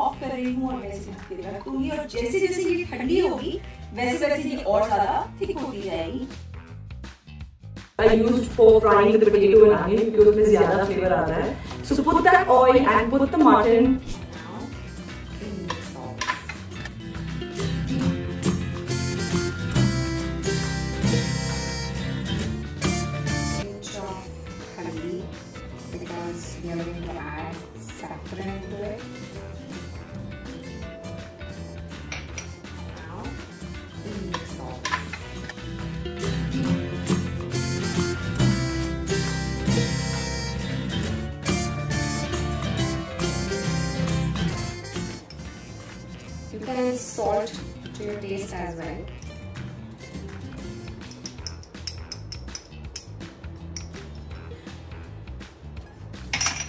Of कर रही हूँ और मैं इसे ढकते रखूंगी और जैसे जैसे ये ठंडी होगी वैसे वैसे ये और ज्यादा थिक होती जाएगी। I used for frying the potato and onion because उसमें ज्यादा फ्लेवर आता है। So put that oil and put the mutton. We are going to add saffron to it. Now, we need salt. You can add salt to your taste as well.